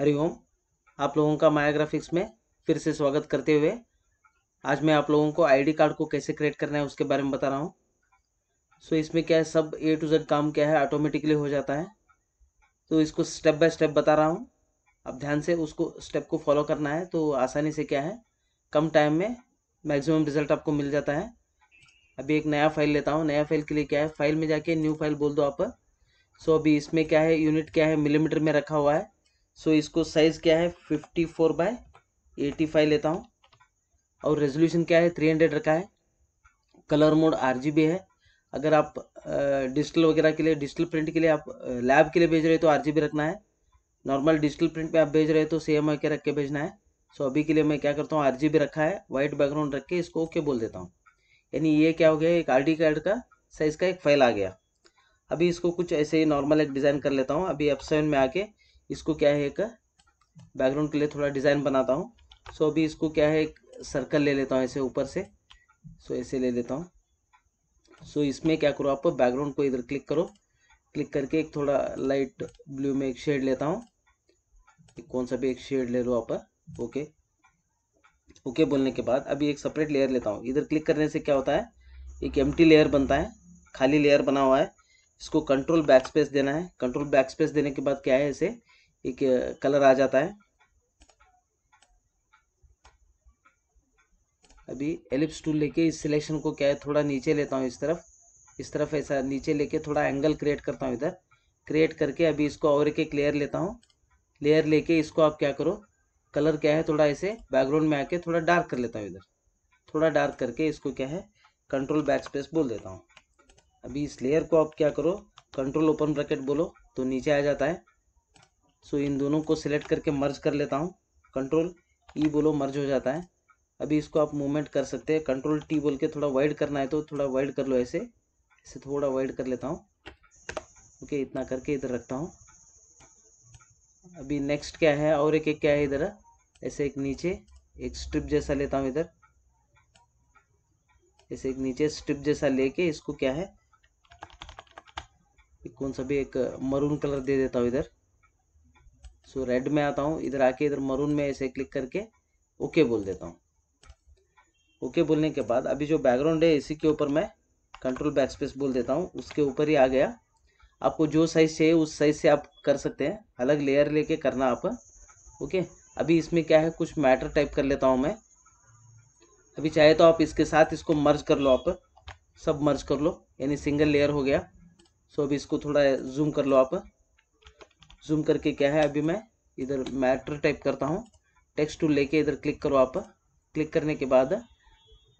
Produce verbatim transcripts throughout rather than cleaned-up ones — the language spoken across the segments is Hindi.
हरि ओम। आप लोगों का माया ग्राफिक्स में फिर से स्वागत करते हुए आज मैं आप लोगों को आईडी कार्ड को कैसे क्रिएट करना है उसके बारे में बता रहा हूँ। सो so, इसमें क्या है, सब ए टू जेड काम क्या है ऑटोमेटिकली हो जाता है। तो इसको स्टेप बाय स्टेप बता रहा हूँ, अब ध्यान से उसको स्टेप को फॉलो करना है तो आसानी से क्या है कम टाइम में मैक्सिमम रिजल्ट आपको मिल जाता है। अभी एक नया फाइल लेता हूँ। नया फाइल के लिए क्या है, फाइल में जाके न्यू फाइल बोल दो आप। सो so, अभी इसमें क्या है यूनिट क्या है मिलीमीटर में रखा हुआ है। सो so, इसको साइज़ क्या है चौवन बाय पचासी लेता हूँ और रेजोल्यूशन क्या है तीन सौ रखा है। कलर मोड आरजीबी है। अगर आप डिजिटल वगैरह के लिए डिजिटल प्रिंट के लिए आप लैब के लिए भेज रहे हो तो आरजीबी रखना है। नॉर्मल डिजिटल प्रिंट पे आप भेज रहे हो तो सेम होके रख के भेजना है। सो so, अभी के लिए मैं क्या करता हूँ आरजीबी रखा है, वाइट बैकग्राउंड रख के इसको ओके बोल देता हूँ। यानी ये क्या हो गया एक आईडी कार्ड का साइज़ का एक फाइल आ गया। अभी इसको कुछ ऐसे ही नॉर्मल एक डिज़ाइन कर लेता हूँ। अभी एफ सेवन में आके इसको क्या है एक बैकग्राउंड के लिए थोड़ा डिज़ाइन बनाता हूँ। सो अभी इसको क्या है एक सर्कल ले लेता हूँ ऐसे ऊपर से। सो ऐसे ले लेता हूँ। सो इसमें क्या करो आप बैकग्राउंड को इधर क्लिक करो, क्लिक करके एक थोड़ा लाइट ब्लू में एक शेड लेता हूँ, कौन सा भी एक शेड ले लो आप। ओके ओके बोलने के बाद अभी एक सेपरेट लेयर लेता हूँ। इधर क्लिक करने से क्या होता है एक एम्प्टी लेयर बनता है, खाली लेयर बना हुआ है। इसको कंट्रोल बैक स्पेस देना है। कंट्रोल बैक स्पेस देने के बाद क्या है ऐसे एक कलर आ जाता है। अभी एलिप्स टूल लेके इस सिलेक्शन को क्या है थोड़ा नीचे लेता हूँ, इस तरफ इस तरफ ऐसा नीचे लेके थोड़ा एंगल क्रिएट करता हूँ। इधर क्रिएट करके अभी इसको और एक एक लेयर लेता हूँ। लेयर लेके इसको आप क्या करो कलर क्या है थोड़ा ऐसे बैकग्राउंड में आके थोड़ा डार्क कर लेता हूँ। इधर थोड़ा डार्क करके इसको क्या है कंट्रोल बैक स्पेस बोल देता हूँ। अभी इस लेयर को आप क्या करो कंट्रोल ओपन ब्रैकेट बोलो तो नीचे आ जाता है। सो इन दोनों को सिलेक्ट करके मर्ज कर लेता हूँ। कंट्रोल ई बोलो मर्ज हो जाता है। अभी इसको आप मूवमेंट कर सकते हैं। कंट्रोल टी बोल के थोड़ा वाइड करना है तो थोड़ा वाइड कर लो, ऐसे ऐसे थोड़ा वाइड कर लेता हूँ। ओके इतना करके इधर रखता हूँ। अभी नेक्स्ट क्या है और एक एक क्या है इधर ऐसे एक नीचे एक स्ट्रिप जैसा लेता हूँ। इधर ऐसे एक नीचे स्ट्रिप जैसा लेके इसको क्या है कौन सा भी एक मरून कलर दे देता हूँ। इधर सो रेड में आता हूँ, इधर आके इधर मरून में ऐसे क्लिक करके ओके बोल देता हूँ। ओके बोलने के बाद अभी जो बैकग्राउंड है इसी के ऊपर मैं कंट्रोल बैकस्पेस बोल देता हूँ, उसके ऊपर ही आ गया। आपको जो साइज चाहिए उस साइज से आप कर सकते हैं, अलग लेयर लेके करना आप। ओके अभी इसमें क्या है कुछ मैटर टाइप कर लेता हूँ मैं। अभी चाहे तो आप इसके साथ इसको मर्ज कर लो, आप सब मर्ज कर लो, यानी सिंगल लेयर हो गया। सो so, अभी इसको थोड़ा जूम कर लो आप। जूम करके क्या है अभी मैं इधर मैटर टाइप करता हूँ। टेक्स्ट टूल लेके इधर क्लिक करो आप। क्लिक करने के बाद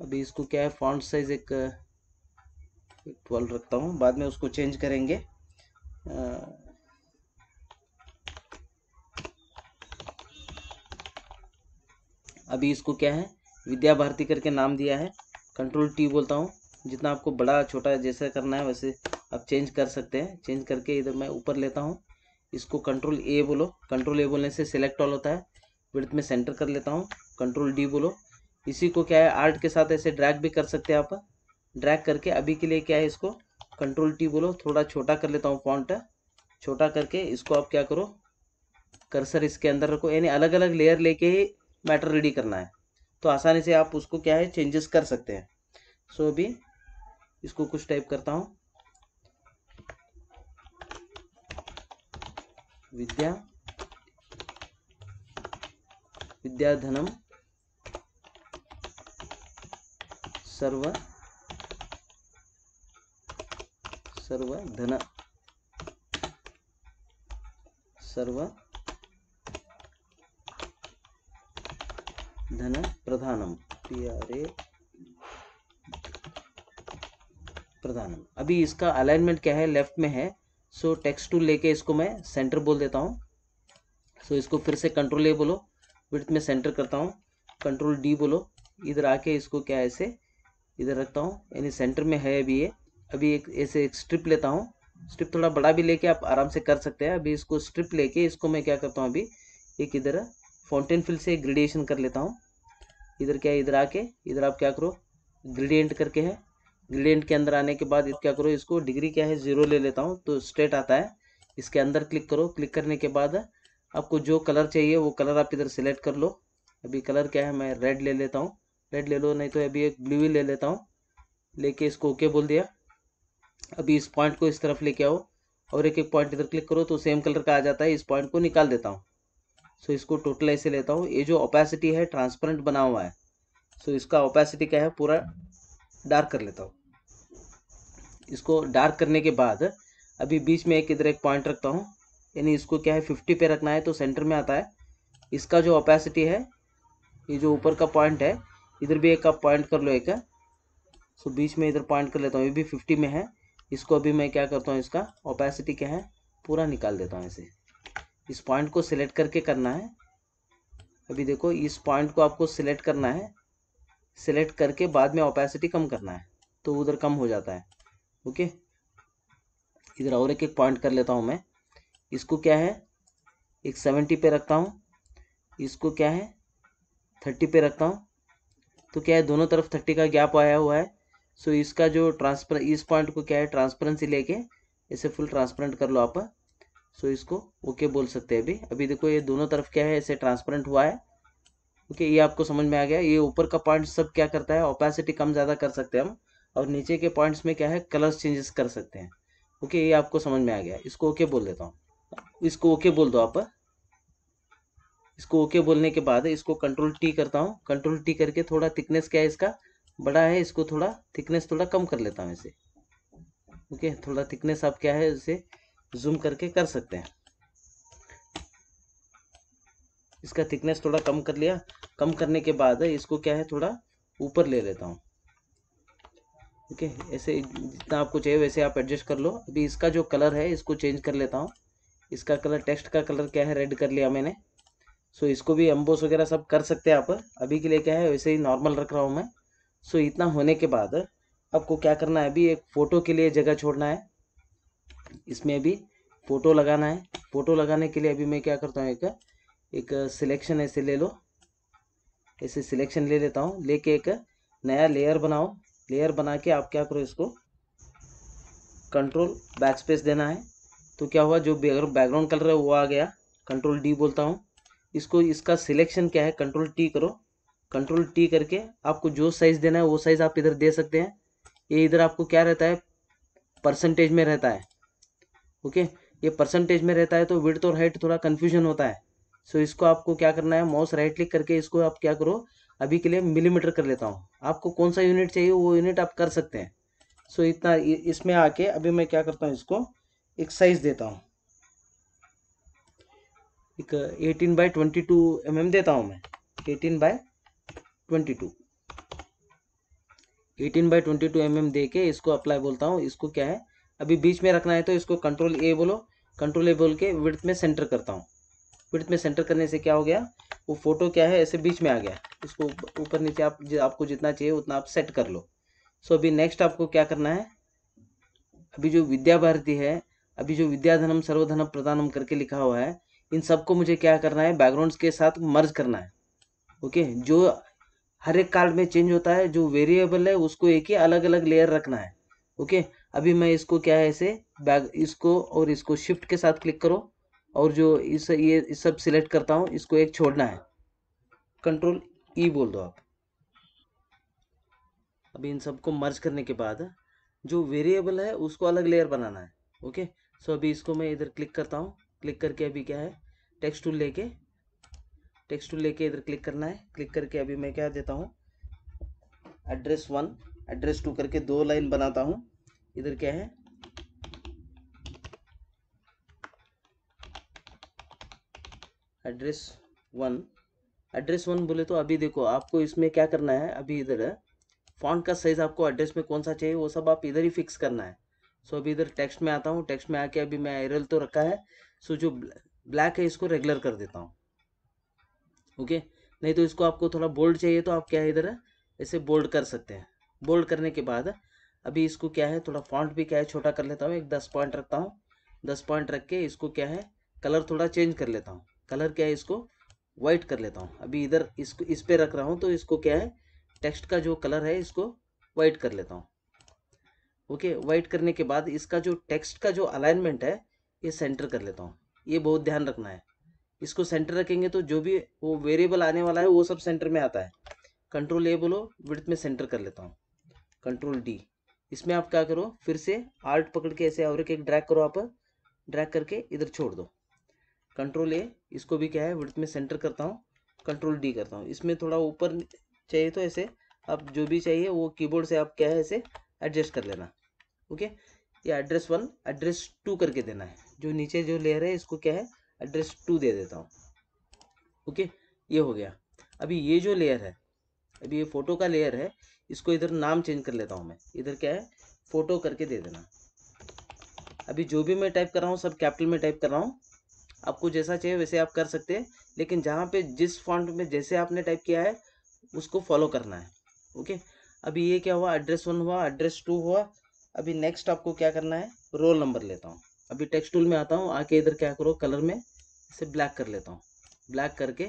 अभी इसको क्या है फॉन्ट साइज एक बारह रखता हूँ, बाद में उसको चेंज करेंगे। अभी इसको क्या है विद्या भारती करके नाम दिया है। कंट्रोल टी बोलता हूँ। जितना आपको बड़ा छोटा जैसा करना है वैसे आप चेंज कर सकते हैं। चेंज करके इधर मैं ऊपर लेता हूँ, इसको कंट्रोल ए बोलो। कंट्रोल ए बोलने से सिलेक्ट ऑल होता है। विड्थ में सेंटर कर लेता हूँ। कंट्रोल डी बोलो। इसी को क्या है आर्ट के साथ ऐसे ड्रैग भी कर सकते हैं आप। ड्रैग करके अभी के लिए क्या है इसको कंट्रोल टी बोलो, थोड़ा छोटा कर लेता हूँ फॉन्ट। छोटा करके इसको आप क्या करो कर्सर इसके अंदर रखो, यानी अलग अलग लेयर लेके ही मैटर रेडी करना है तो आसानी से आप उसको क्या है चेंजेस कर सकते हैं। सो अभी इसको कुछ टाइप करता हूँ विद्या विद्याधनम सर्व सर्व धन सर्व धन प्रधानम प्यारे प्रधानम। अभी इसका अलाइनमेंट क्या है लेफ्ट में है। सो टेक्स्ट टूल लेके इसको मैं सेंटर बोल देता हूँ। सो so, इसको फिर से कंट्रोल ए बोलो, विड्थ में सेंटर करता हूँ। कंट्रोल डी बोलो, इधर आके इसको क्या ऐसे इधर रखता हूँ, यानी सेंटर में है अभी ये। अभी एक ऐसे एक स्ट्रिप लेता हूँ। स्ट्रिप थोड़ा बड़ा भी लेके आप आराम से कर सकते हैं। अभी इसको स्ट्रिप लेके इसको मैं क्या करता हूँ अभी एक इधर फाउंटेन फिल से ग्रेडिएशन कर लेता हूँ। इधर क्या इधर आके इधर आप क्या करो ग्रेडियंट करके है। ग्रेडियंट के अंदर आने के बाद क्या करो इसको डिग्री क्या है जीरो ले लेता हूँ तो स्ट्रेट आता है। इसके अंदर क्लिक करो। क्लिक करने के बाद आपको जो कलर चाहिए वो कलर आप इधर सेलेक्ट कर लो। अभी कलर क्या है, मैं रेड ले लेता हूँ, रेड ले लो, नहीं तो अभी एक ब्लू ही ले लेता हूँ। लेके इसको ओके बोल दिया। अभी इस पॉइंट को इस तरफ लेके आओ और एक एक पॉइंट इधर क्लिक करो तो सेम कलर का आ जाता है। इस पॉइंट को निकाल देता हूँ। सो इसको टोटल ऐसे लेता हूँ। ये जो ओपेसिटी है ट्रांसपेरेंट बना हुआ है, सो इसका ओपेसिटी क्या है पूरा डार्क कर लेता हूँ। इसको डार्क करने के बाद अभी बीच में एक इधर एक पॉइंट रखता हूँ, यानी इसको क्या है फिफ्टी पे रखना है तो सेंटर में आता है। इसका जो ओपेसिटी है, ये जो ऊपर का पॉइंट है, इधर भी एक आप पॉइंट कर लो एक। सो बीच में इधर पॉइंट कर लेता हूँ, ये भी फिफ्टी में है। इसको अभी मैं क्या करता हूँ, इसका ओपेसिटी क्या है पूरा निकाल देता हूँ ऐसे। इस पॉइंट को सिलेक्ट करके करना है। अभी देखो इस पॉइंट को आपको सिलेक्ट करना है, सिलेक्ट करके बाद में ओपेसिटी कम करना है तो उधर कम हो जाता है। ओके, इधर और एक एक पॉइंट कर लेता हूँ मैं। इसको क्या है एक सेवेंटी पे रखता हूँ, इसको क्या है थर्टी पे रखता हूँ। तो क्या है दोनों तरफ थर्टी का गैप आया हुआ है। सो इसका जो ट्रांसपर इस पॉइंट को क्या है ट्रांसपेरेंसी लेके इसे फुल ट्रांसपेरेंट कर लो आप। सो इसको ओके बोल सकते हैं अभी। अभी देखो ये दोनों तरफ क्या है ऐसे ट्रांसपेरेंट हुआ है। ओके okay, ये आपको समझ में आ गया। ये ऊपर का पॉइंट सब क्या करता है, ओपेसिटी कम ज़्यादा कर सकते हैं हम, और नीचे के पॉइंट्स में क्या है कलर्स चेंजेस कर सकते हैं। ओके okay, ये आपको समझ में आ गया। इसको ओके okay बोल देता हूँ, इसको ओके okay बोल दो आप। इसको ओके okay बोलने के बाद इसको कंट्रोल टी करता हूँ। कंट्रोल टी करके थोड़ा थिकनेस क्या है इसका बड़ा है, इसको थोड़ा थिकनेस थोड़ा कम कर लेता हूँ इसे। ओके okay, थोड़ा थिकनेस आप क्या है इसे जूम करके कर सकते हैं। इसका थिकनेस थोड़ा कम कर लिया। कम करने के बाद इसको क्या है थोड़ा ऊपर ले लेता हूँ। ओके, ऐसे जितना आपको चाहिए वैसे आप एडजस्ट कर लो। अभी इसका जो कलर है इसको चेंज कर लेता हूँ। इसका कलर, टेक्स्ट का कलर क्या है रेड कर लिया मैंने। सो इसको भी एम्बोस वगैरह सब कर सकते हैं आप। अभी के लिए क्या है वैसे ही नॉर्मल रख रहा हूँ मैं। सो इतना होने के बाद आपको क्या करना है, अभी एक फ़ोटो के लिए जगह छोड़ना है। इसमें अभी फ़ोटो लगाना है। फ़ोटो लगाने के लिए अभी मैं क्या करता हूँ, एक एक सिलेक्शन ऐसे ले लो, ऐसे सिलेक्शन ले लेता हूँ। लेके एक नया लेयर बनाओ। लेयर बना के आप क्या करो, इसको कंट्रोल बैक स्पेस देना है। तो क्या हुआ जो बैकग्राउंड कलर है वो आ गया। कंट्रोल डी बोलता हूँ इसको। इसका सिलेक्शन क्या है कंट्रोल टी करो। कंट्रोल टी करके आपको जो साइज़ देना है वो साइज़ आप इधर दे सकते हैं। ये इधर आपको क्या रहता है परसेंटेज में रहता है। ओके, ये परसेंटेज में रहता है तो विड्थ और हाइट थोड़ा कन्फ्यूजन होता है। सो so, इसको आपको क्या करना है, माउस राइट क्लिक करके इसको आप क्या करो, अभी के लिए मिलीमीटर कर लेता हूँ। आपको कौन सा यूनिट चाहिए वो यूनिट आप कर सकते हैं। सो so, इतना इसमें आके अभी मैं क्या करता हूँ, इसको एक साइज़ देता हूँ, एक eighteen by twenty two M M देता हूँ मैं। Eighteen by twenty two, eighteen by twenty two M M दे के इसको अप्लाई बोलता हूँ। इसको क्या है अभी बीच में रखना है तो इसको कंट्रोल ए बोलो। कंट्रोल ए बोल के विड्थ में सेंटर करता हूँ। विड्थ में सेंटर करने से क्या हो गया, वो फोटो क्या है ऐसे बीच में आ गया। इसको ऊपर नीचे आप आपको जितना चाहिए उतना आप सेट कर लो। सो अभी नेक्स्ट आपको क्या करना है, अभी जो विद्या भारती है, अभी जो विद्याधनम सर्वधनम प्रधानम करके लिखा हुआ है, इन सबको मुझे क्या करना है बैकग्राउंड्स के साथ मर्ज करना है। ओके, जो हर एक कार्ड में चेंज होता है, जो वेरिएबल है उसको एक ही अलग अलग लेयर रखना है। ओके, अभी मैं इसको क्या है ऐसे बैग इसको और इसको शिफ्ट के साथ क्लिक करो और जो इस ये इस सब सिलेक्ट करता हूँ। इसको एक छोड़ना है, कंट्रोल ई बोल दो आप। अभी इन सबको मर्ज करने के बाद जो वेरिएबल है उसको अलग लेयर बनाना है। ओके, सो अभी इसको मैं इधर क्लिक करता हूँ। क्लिक करके अभी क्या है टेक्स्ट टूल लेके टेक्स्ट टूल लेके इधर क्लिक करना है। क्लिक करके अभी मैं क्या देता हूँ एड्रेस वन एड्रेस टू करके दो लाइन बनाता हूँ। इधर क्या है एड्रेस वन एड्रेस वन बोले तो अभी देखो आपको इसमें क्या करना है, अभी इधर फॉन्ट का साइज़ आपको एड्रेस में कौन सा चाहिए वो सब आप इधर ही फिक्स करना है। सो अभी इधर टेक्स्ट में आता हूँ। टेक्स्ट में आके अभी मैं एरल तो रखा है। सो जो ब्लैक है इसको रेगुलर कर देता हूँ। ओके, नहीं तो इसको आपको थोड़ा बोल्ड चाहिए तो आप क्या है इधर ऐसे बोल्ड कर सकते हैं। बोल्ड करने के बाद अभी इसको क्या है थोड़ा फॉन्ट भी क्या है छोटा कर लेता हूँ। एक दस पॉइंट रखता हूँ। दस पॉइंट रख के इसको क्या है कलर थोड़ा चेंज कर लेता हूँ। कलर क्या है इसको वाइट कर लेता हूँ। अभी इधर इसको इस पे रख रहा हूँ तो इसको क्या है टेक्स्ट का जो कलर है इसको वाइट कर लेता हूँ। ओके, वाइट करने के बाद इसका जो टेक्स्ट का जो अलाइनमेंट है ये सेंटर कर लेता हूँ। ये बहुत ध्यान रखना है। इसको सेंटर रखेंगे तो जो भी वो वेरिएबल आने वाला है वो सब सेंटर में आता है। कंट्रोल ए बोलो, विड्थ में सेंटर कर लेता हूँ। कंट्रोल डी, इसमें आप क्या करो, फिर से आर्ट पकड़ के ऐसे और एक ड्रैग करो, आप ड्रैग करके इधर छोड़ दो। कंट्रोल ए, इसको भी क्या है विड्थ में सेंटर करता हूँ। कंट्रोल डी करता हूँ, इसमें थोड़ा ऊपर चाहिए तो ऐसे आप जो भी चाहिए वो कीबोर्ड से आप क्या है ऐसे एडजस्ट कर लेना। ओके, ये एड्रेस वन एड्रेस टू करके देना है, जो नीचे जो लेयर है इसको क्या है एड्रेस टू दे देता हूँ। ओके, ये हो गया। अभी ये जो लेयर है, अभी ये फोटो का लेयर है, इसको इधर नाम चेंज कर लेता हूँ मैं, इधर क्या है फोटो करके दे देना। अभी जो भी मैं टाइप कर रहा हूँ सब कैपिटल में टाइप कर रहा हूँ, आपको जैसा चाहिए वैसे आप कर सकते हैं, लेकिन जहाँ पे जिस फॉन्ट में जैसे आपने टाइप किया है उसको फॉलो करना है। ओके, अभी ये क्या हुआ, एड्रेस वन हुआ, एड्रेस टू हुआ। अभी नेक्स्ट आपको क्या करना है, रोल नंबर लेता हूँ। अभी टेक्स्ट टूल में आता हूँ, आके इधर क्या करो कलर में इसे ब्लैक कर लेता हूँ। ब्लैक करके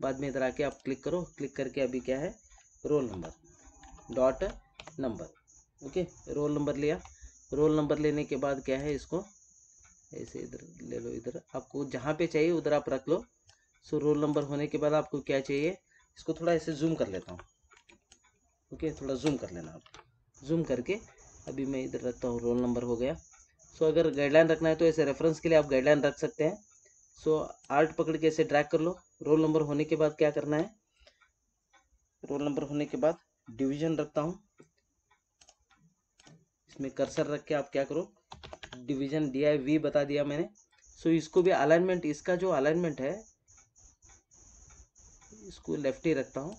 बाद में इधर आके आप क्लिक करो, क्लिक करके अभी क्या है roll number dot number. Okay, roll number लिया। रोल नंबर लेने के बाद क्या है, इसको ऐसे इधर ले लो, इधर आपको जहाँ पे चाहिए उधर आप रख लो। सो रोल नंबर होने के बाद आपको क्या चाहिए, इसको थोड़ा ऐसे जूम कर लेता हूँ। ओके, थोड़ा जूम कर लेना आप, जूम करके अभी मैं इधर रखता हूँ, रोल नंबर हो गया। सो so, अगर गाइडलाइन रखना है तो ऐसे रेफरेंस के लिए आप गाइडलाइन रख सकते हैं। सो so, आर्ट पकड़ के ऐसे ड्रैग कर लो। रोल नंबर होने के बाद क्या करना है, रोल नंबर होने के बाद डिवीजन रखता हूँ, इसमें कर्सर रख के आप क्या करो डिवीजन डी आई वी बता दिया मैंने। सो so, इसको भी अलाइनमेंट, इसका जो अलाइनमेंट है इसको लेफ्ट ही रखता हूँ,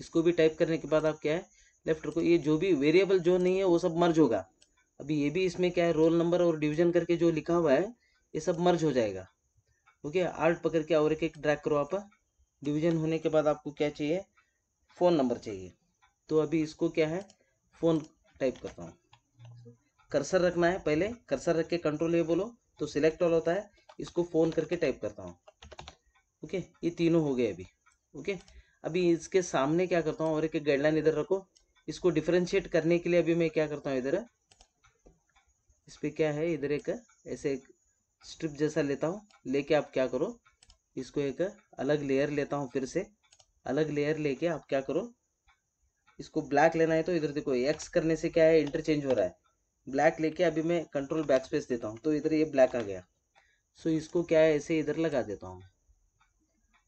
इसको भी टाइप करने के बाद आप क्या है लेफ्ट रखो। ये जो भी वेरिएबल जो नहीं है वो सब मर्ज होगा। अभी ये भी इसमें क्या है रोल नंबर और डिवीजन करके जो लिखा हुआ है ये सब मर्ज हो जाएगा। ओके, आर्ट पकड़ के और एक एक ड्रैग करो आप। डिवीजन होने के बाद आपको क्या चाहिए, फ़ोन नंबर चाहिए। तो अभी इसको क्या है फ़ोन टाइप करता हूँ, कर्सर रखना है पहले, कर्सर रख के कंट्रोल ए बोलो तो सिलेक्ट ऑल होता है, इसको फ़ोन करके टाइप करता हूँ। ओके, ये तीनों हो गए अभी। ओके, अभी इसके सामने क्या करता हूँ और एक गाइडलाइन इधर रखो। इसको डिफरेंशिएट करने के लिए अभी मैं क्या करता हूँ, इधर इस पर क्या है इधर एक ऐसे एक स्ट्रिप जैसा लेता हूँ, लेके आप क्या करो इसको एक अलग लेयर लेता हूँ, फिर से अलग लेयर लेके आप क्या करो इसको ब्लैक लेना है। तो इधर देखो एक्स करने से क्या है इंटरचेंज हो रहा है। ब्लैक लेके अभी मैं कंट्रोल बैक स्पेस देता हूँ तो इधर ये ब्लैक आ गया। सो इसको क्या है ऐसे इधर लगा देता हूँ।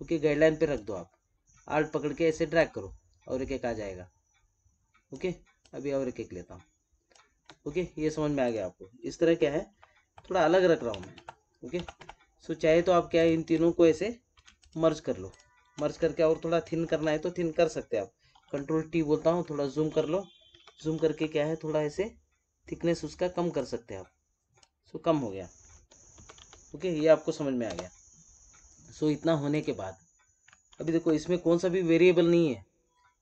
ओके, गाइडलाइन पे रख दो आप, आर्ट पकड़ के ऐसे ड्रैग करो और एक एक आ जाएगा। ओके, अभी और एक एक लेता हूँ। ओके, ये समझ में आ गया आपको। इस तरह क्या है थोड़ा अलग रख रहा हूँ मैं। ओके, सो चाहे तो आप क्या है इन तीनों को ऐसे मर्ज कर लो। मर्ज करके और थोड़ा थिन करना है तो थिन कर सकते हैं आप। कंट्रोल टी बोलता हूँ, थोड़ा जूम कर लो। जूम करके क्या है थोड़ा ऐसे थिकनेस उसका कम कर सकते हैं आप। सो कम हो गया। ओके, ये आपको समझ में आ गया। सो इतना होने के बाद अभी देखो इसमें कौन सा भी वेरिएबल नहीं है,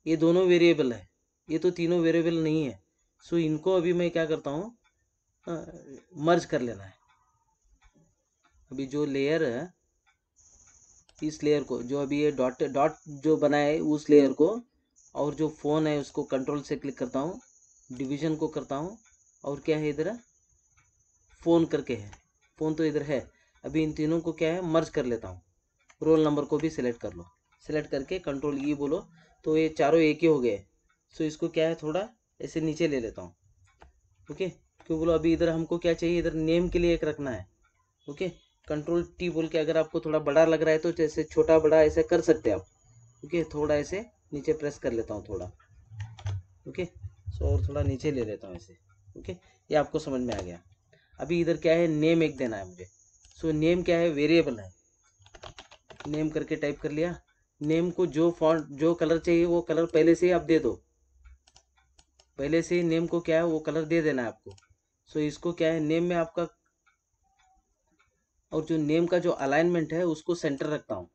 ये दोनों वेरिएबल है, ये तो तीनों वेरिएबल नहीं है। सो इनको अभी मैं क्या करता हूँ मर्ज कर लेना है। अभी जो लेयर है इस लेयर को, जो अभी ये डॉट डॉट जो बना है उस लेयर को, और जो फ़ोन है उसको कंट्रोल से क्लिक करता हूँ, डिवीजन को करता हूँ, और क्या है इधर फ़ोन करके है, फ़ोन तो इधर है। अभी इन तीनों को क्या है मर्ज कर लेता हूँ। रोल नंबर को भी सिलेक्ट कर लो, सिलेक्ट करके कंट्रोल ई बोलो तो ये चारों एक ही हो गए। सो so, इसको क्या है थोड़ा ऐसे नीचे ले लेता हूँ। ओके, क्यों बोलो अभी इधर हमको क्या चाहिए, इधर नेम के लिए एक रखना है। ओके, कंट्रोल टी बोल के अगर आपको थोड़ा बड़ा लग रहा है तो जैसे छोटा बड़ा ऐसे कर सकते हैं आप। ओके, थोड़ा ऐसे नीचे प्रेस कर लेता हूँ थोड़ा। ओके, सो और थोड़ा नीचे ले लेता हूँ ऐसे। ओके, ये आपको समझ में आ गया। अभी इधर क्या है नेम एक देना है मुझे। सो so, नेम क्या है वेरिएबल है, नेम करके टाइप कर लिया। नेम को जो फॉन्ट जो कलर चाहिए वो कलर पहले से ही आप दे दो, पहले से ही नेम को क्या है वो कलर दे देना है आपको। सो इसको क्या है नेम में आपका, और जो नेम का जो अलाइनमेंट है उसको सेंटर रखता हूँ।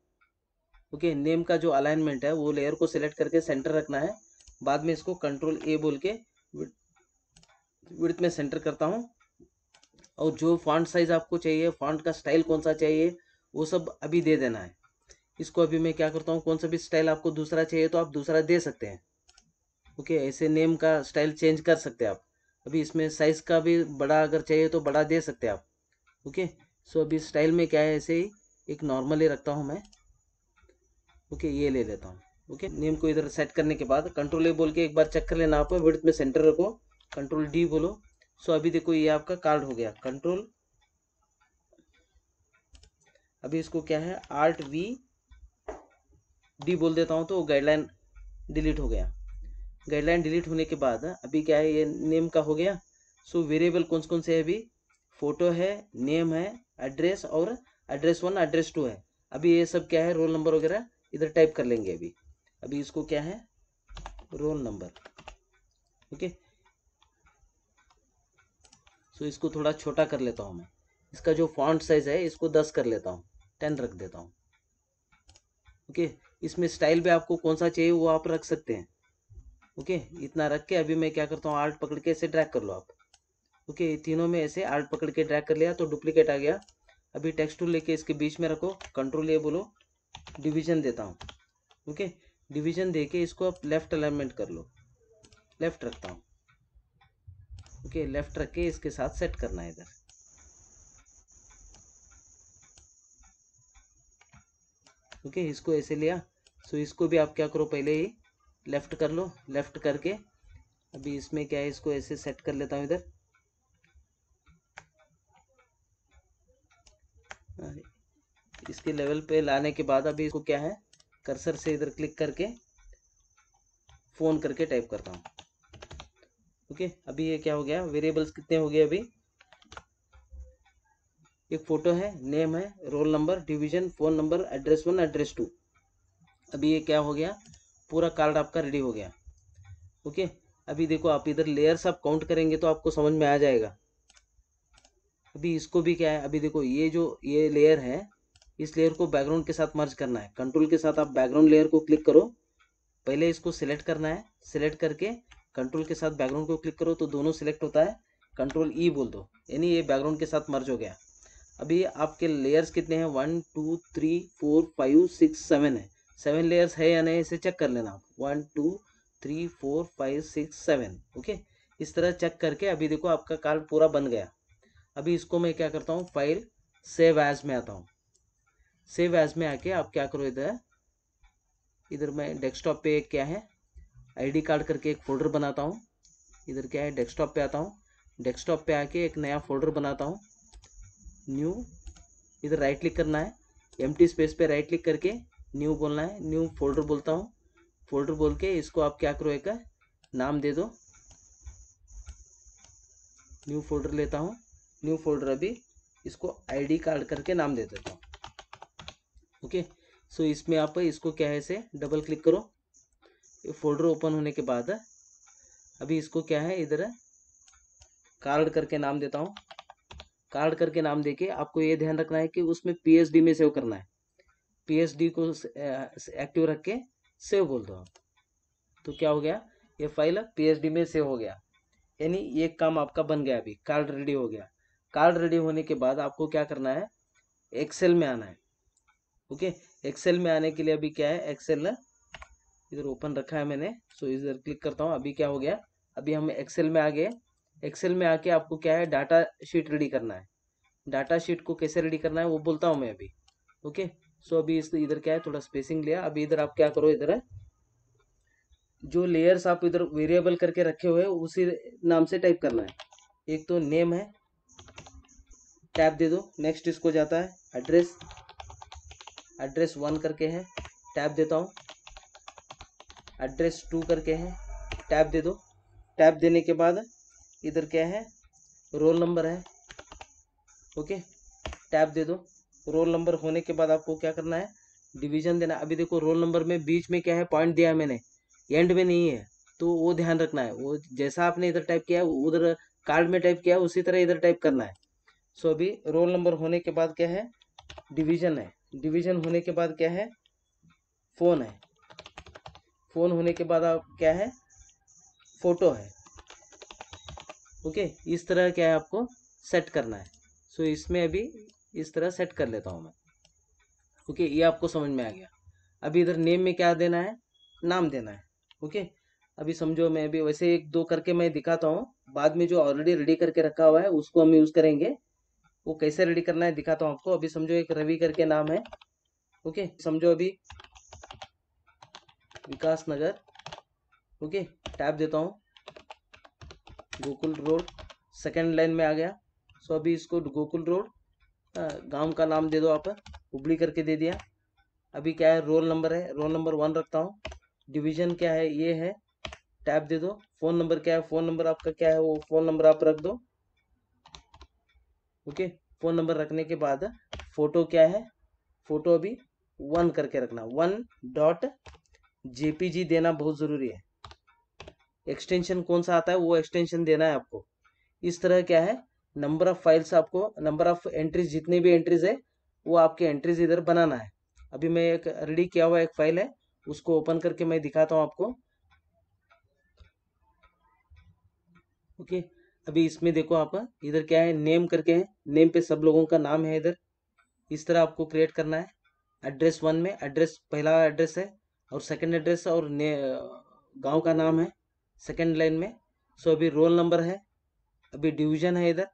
ओके, नेम का जो अलाइनमेंट है वो लेयर को सिलेक्ट करके सेंटर रखना है। बाद में इसको कंट्रोल ए बोल के विड्थ में सेंटर करता हूँ। और जो फॉन्ट साइज आपको चाहिए, फॉन्ट का स्टाइल कौन सा चाहिए वो सब अभी दे देना है इसको। अभी मैं क्या करता हूँ, कौन सा भी स्टाइल आपको दूसरा चाहिए तो आप दूसरा दे सकते हैं। ओके okay, ऐसे नेम का स्टाइल चेंज कर सकते हैं आप। अभी इसमें साइज़ का भी बड़ा अगर चाहिए तो बड़ा दे सकते हैं आप। ओके सो अभी स्टाइल में क्या है, ऐसे ही एक नॉर्मल ही रखता हूँ मैं। ओके ये ले लेता हूँ। ओके नेम को इधर सेट करने के बाद कंट्रोल ए बोल के एक बार चेक कर लेना आप, विड्थ में सेंटर रखो, कंट्रोल डी बोलो। सो अभी देखो ये आपका कार्ड हो गया कंट्रोल। अभी इसको क्या है आर्ट वी डी बोल देता हूँ तो गाइडलाइन डिलीट हो गया। गाइडलाइन डिलीट होने के बाद अभी क्या है ये नेम का हो गया। सो वेरिएबल कौन कौन से है अभी, फोटो है, नेम है, एड्रेस और एड्रेस वन एड्रेस टू है। अभी ये सब क्या है रोल नंबर वगैरह इधर टाइप कर लेंगे। अभी अभी इसको क्या है रोल नंबर। ओके सो इसको थोड़ा छोटा कर लेता हूँ मैं, इसका जो फॉन्ट साइज है इसको दस कर लेता हूँ, टेन रख देता हूँ। ओके इसमें स्टाइल भी आपको कौन सा चाहिए वो आप रख सकते हैं। ओके इतना रख के अभी मैं क्या करता हूँ आर्ट पकड़ के ऐसे ड्रैग कर लो आप। ओके तीनों में ऐसे आर्ट पकड़ के ड्रैग कर लिया तो डुप्लीकेट आ गया। अभी टेक्स्ट टूल लेके इसके बीच में रखो, कंट्रोल ए बोलो, डिवीजन देता हूँ। ओके डिवीजन देके इसको आप लेफ्ट अलाइनमेंट कर लो, लेफ्ट रखता हूँ। ओके लेफ्ट रख के इसके साथ सेट करना है इधर। ओके इसको ऐसे लिया। सो इसको भी आप क्या करो पहले ही लेफ्ट कर लो, लेफ्ट करके अभी इसमें क्या है इसको ऐसे सेट कर लेता हूँ इधर। इसके लेवल पे लाने के बाद अभी इसको क्या है कर्सर से इधर क्लिक करके फोन करके टाइप करता हूँ। ओके अभी ये क्या हो गया, वेरिएबल्स कितने हो गए अभी, एक फोटो है, नेम है, roll number, division, phone number, address one, address two. अभी ये क्या हो गया पूरा कार्ड आपका रेडी हो गया। ओके अभी देखो आप इधर लेयर्स आप काउंट करेंगे तो आपको समझ में आ जाएगा। अभी इसको भी क्या है, अभी देखो ये जो ये लेयर है इस लेयर को बैकग्राउंड के साथ मर्ज करना है। कंट्रोल के साथ आप बैकग्राउंड लेयर को क्लिक करो, पहले इसको सिलेक्ट करना है, सिलेक्ट करके कंट्रोल के साथ बैकग्राउंड को क्लिक करो तो दोनों सिलेक्ट होता है, कंट्रोल ई बोल दो, यानी ये बैकग्राउंड के साथ मर्ज हो गया। अभी आपके लेयर्स कितने हैं, one two three four five six seven है, सेवन लेयर्स है या नहीं इसे चेक कर लेना आप, one two three four five six seven. Okay इस तरह चेक करके अभी देखो आपका कार्ड पूरा बन गया। अभी इसको मैं क्या करता हूँ फाइल सेव एज में आता हूँ। सेव एज में आके आप क्या करो इधर इधर मैं डेस्कटॉप पे एक क्या है आईडी कार्ड करके एक फोल्डर बनाता हूँ। इधर क्या है डेस्कटॉप पे आता हूँ, डेस्कटॉप पे आके एक नया फोल्डर बनाता हूँ, न्यू। इधर राइट क्लिक करना है, एम्प्टी स्पेस पे राइट क्लिक करके न्यू बोलना है, न्यू फोल्डर बोलता हूँ। फोल्डर बोल के इसको आप क्या करो एक नाम दे दो, न्यू फोल्डर लेता हूँ, न्यू फोल्डर। अभी इसको आईडी कार्ड करके नाम दे देता हूँ। ओके सो इसमें आप इसको क्या है इसे डबल क्लिक करो, फोल्डर ओपन होने के बाद अभी इसको क्या है इधर कार्ड करके नाम देता हूँ। कार्ड करके नाम देके आपको ये ध्यान रखना है कि उसमें पीएसडी में सेव करना है, पीएसडी को एक्टिव रख के सेव बोल दो आप। तो क्या हो गया ये फाइल पीएसडी में सेव हो गया, यानी ये काम आपका बन गया। अभी कार्ड रेडी हो गया। कार्ड रेडी होने के बाद आपको क्या करना है एक्सेल में आना है। ओके okay, एक्सेल में आने के लिए अभी क्या है एक्सेल इधर ओपन रखा है मैंने, सो so, इधर क्लिक करता हूँ। अभी क्या हो गया, अभी हम एक्सेल में आ गए। एक्सेल में आके आपको क्या है डाटा शीट रेडी करना है। डाटा शीट को कैसे रेडी करना है वो बोलता हूँ मैं अभी। ओके okay, सो so, अभी इस इधर क्या है थोड़ा स्पेसिंग लिया। अभी इधर आप क्या करो इधर जो लेयर्स आप इधर वेरिएबल करके रखे हुए उसी नाम से टाइप करना है। एक तो नेम है, टैब दे दो, नेक्स्ट इसको जाता है एड्रेस, एड्रेस वन करके है, टैब देता हूँ, एड्रेस टू करके है, टैब दे दो। टैब देने के बाद इधर क्या है रोल नंबर है। ओके टैब दे दो। रोल नंबर होने के बाद आपको क्या करना है डिवीजन देना। अभी देखो रोल नंबर में बीच में क्या है पॉइंट दिया है मैंने, एंड में नहीं है, तो वो ध्यान रखना है। वो जैसा आपने इधर टाइप किया है उधर कार्ड में टाइप किया है उसी तरह इधर टाइप करना है। सो अभी रोल नंबर होने के बाद क्या है डिवीजन है, डिवीजन होने के बाद क्या है फोन है, फोन होने के बाद आप क्या है फोटो है। ओके इस तरह क्या है आपको सेट करना है। सो इसमें अभी इस तरह सेट कर लेता हूँ मैं। ओके ये आपको समझ में आ गया। अभी इधर नेम में क्या देना है, नाम देना है। ओके अभी समझो मैं अभी वैसे एक दो करके मैं दिखाता हूँ बाद में जो ऑलरेडी रेडी करके रखा हुआ है उसको हम यूज करेंगे। वो कैसे रेडी करना है दिखाता हूँ आपको। अभी समझो एक रवि करके नाम है, ओके, समझो अभी विकास नगर, ओके, टैप देता हूँ, गोकुल रोड सेकंड लाइन में आ गया। सो अभी इसको गोकुल रोड गांव का नाम दे दो आप, हुबली करके दे दिया। अभी क्या है, रोल नंबर है, रोल नंबर वन रखता हूँ। डिवीजन क्या है, ये है, टैप दे दो। फोन नंबर क्या है, फोन नंबर आपका क्या है, वो फोन नंबर आप रख दो, ओके। फोन नंबर रखने के बाद फोटो क्या है, फोटो अभी वन करके रखना, वन डॉट जेपीजी देना बहुत जरूरी है। एक्सटेंशन कौन सा आता है वो एक्सटेंशन देना है आपको। इस तरह क्या है, नंबर ऑफ फाइल्स आपको, नंबर ऑफ एंट्रीज, जितने भी एंट्रीज है वो आपके एंट्रीज इधर बनाना है। अभी मैं एक रेडी किया हुआ एक फाइल है उसको ओपन करके मैं दिखाता हूँ आपको, ओके। अभी इसमें देखो आप, इधर क्या है, नेम करके है, नेम पे सब लोगों का नाम है इधर। इस तरह आपको क्रिएट करना है। एड्रेस वन में एड्रेस, पहला एड्रेस है और सेकंड एड्रेस और गांव का नाम है सेकंड लाइन में। सो अभी रोल नंबर है, अभी डिवीजन है इधर,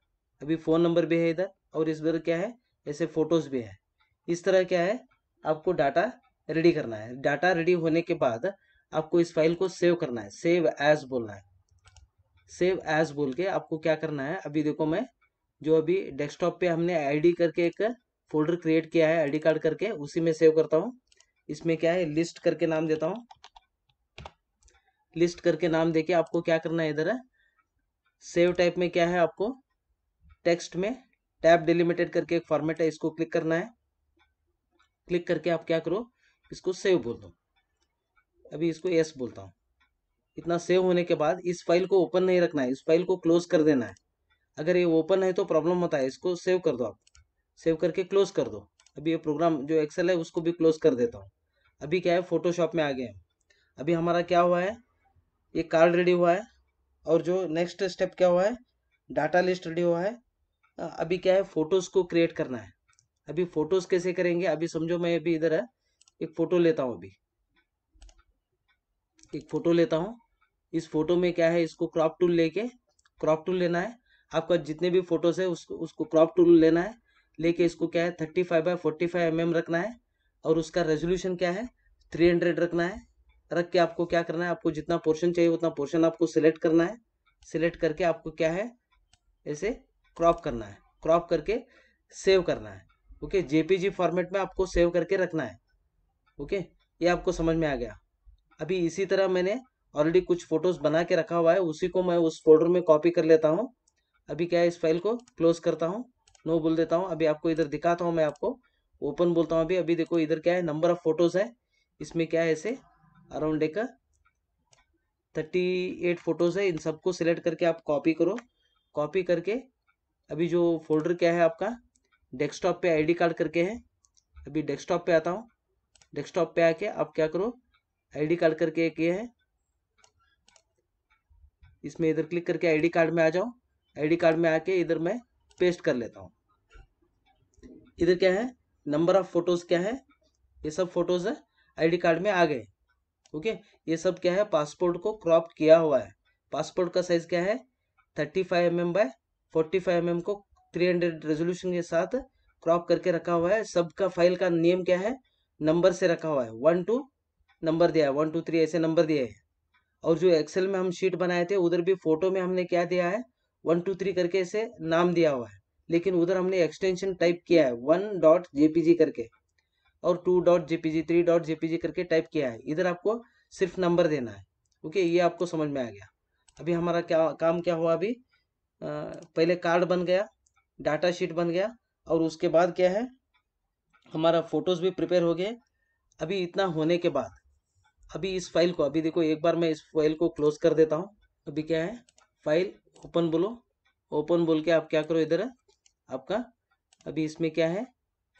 अभी फ़ोन नंबर भी है इधर, और इस बार क्या है ऐसे फोटोज़ भी है। इस तरह क्या है आपको डाटा रेडी करना है। डाटा रेडी होने के बाद आपको इस फाइल को सेव करना है, सेव एज बोलना है। सेव एज बोल के आपको क्या करना है, अभी देखो मैं जो अभी डेस्कटॉप पे हमने आईडी करके एक फोल्डर क्रिएट किया है आईडी कार्ड करके, उसी में सेव करता हूँ। इसमें क्या है, लिस्ट करके नाम देता हूँ। लिस्ट करके नाम देके आपको क्या करना है, इधर है सेव टाइप में क्या है आपको टेक्स्ट में टैब डिलिमिटेड करके एक फॉर्मेट है, इसको क्लिक करना है। क्लिक करके आप क्या करो, इसको सेव बोल दो। अभी इसको यस बोलता हूँ। इतना सेव होने के बाद इस फाइल को ओपन नहीं रखना है, इस फाइल को क्लोज कर देना है। अगर ये ओपन है तो प्रॉब्लम होता है। इसको सेव कर दो आप, सेव करके क्लोज कर दो। अभी ये प्रोग्राम जो एक्सेल है उसको भी क्लोज कर देता हूँ। अभी क्या है, फोटोशॉप में आ गए हैं। अभी हमारा क्या हुआ है, ये कार्ड रेडी हुआ है, और जो नेक्स्ट स्टेप क्या हुआ है, डाटा लिस्ट रेडी हुआ है। अभी क्या है, फोटोज़ को क्रिएट करना है। अभी फोटोज़ कैसे करेंगे, अभी समझो मैं अभी इधर है एक फ़ोटो लेता हूँ। अभी एक फ़ोटो लेता हूँ। इस फोटो में क्या है, इसको क्रॉप टूल लेके, क्रॉप टूल लेना है आपका, जितने भी फोटोज है उसको उसको क्रॉप टूल लेना है। लेके इसको क्या है thirty five by forty five M M रखना है, और उसका रेजोल्यूशन क्या है थ्री हंड्रेड रखना है। रख के आपको क्या करना है, आपको जितना पोर्शन चाहिए उतना पोर्शन आपको सिलेक्ट करना है। सिलेक्ट करके आपको क्या है ऐसे क्रॉप करना है, क्रॉप करके सेव करना है, ओके। जेपीजी फॉर्मेट में आपको सेव करके रखना है, ओके। ये आपको समझ में आ गया। अभी इसी तरह मैंने ऑलरेडी कुछ फोटोज बना के रखा हुआ है, उसी को मैं उस फोल्डर में कॉपी कर लेता हूँ। अभी क्या है, इस फाइल को क्लोज करता हूँ, नो बोल देता हूँ। अभी आपको इधर दिखाता हूँ मैं, आपको ओपन बोलता हूँ। अभी अभी देखो इधर क्या है, नंबर ऑफ फोटोज है। इसमें क्या है ऐसे अराउंड एक थर्टी एट फोटोज है। इन सबको सिलेक्ट करके आप कॉपी करो। कॉपी करके अभी जो फोल्डर क्या है आपका डेस्कटॉप पे आईडी कार्ड करके है। अभी डेस्कटॉप पे आता हूँ। डेस्कटॉप पे आके आप क्या करो, आईडी कार्ड करके एक ये है, इसमें इधर क्लिक करके आईडी कार्ड में आ जाओ। आईडी कार्ड में आके इधर मैं पेस्ट कर लेता हूँ। इधर क्या है, नंबर ऑफ फोटोज क्या है, ये सब फोटोज आईडी कार्ड में आ गए, ओके। ये सब क्या है, पासपोर्ट को क्रॉप किया हुआ है। पासपोर्ट का साइज क्या है thirty five M M by forty five M M को थ्री हंड्रेड रेजोल्यूशन के साथ क्रॉप करके रखा हुआ है। सबका फाइल का नेम क्या है, नंबर से रखा हुआ है, वन टू नंबर दिया है, वन टू थ्री ऐसे नंबर दिए हैं। और जो एक्सेल में हम शीट बनाए थे उधर भी फोटो में हमने क्या दिया है, वन टू थ्री करके ऐसे नाम दिया हुआ है, लेकिन उधर हमने एक्सटेंशन टाइप किया है वन डॉट जेपीजी करके, और two dot JPG, three dot JPG करके टाइप किया है। इधर आपको सिर्फ नंबर देना है, ओके। ये आपको समझ में आ गया। अभी हमारा क्या काम क्या हुआ, अभी आ, पहले कार्ड बन गया, डाटा शीट बन गया, और उसके बाद क्या है हमारा फोटोज भी प्रिपेयर हो गए। अभी इतना होने के बाद अभी इस फाइल को, अभी देखो एक बार मैं इस फाइल को क्लोज कर देता हूँ। अभी क्या है, फाइल ओपन बोलो। ओपन बोल के आप क्या करो, इधर है आपका, अभी इसमें क्या है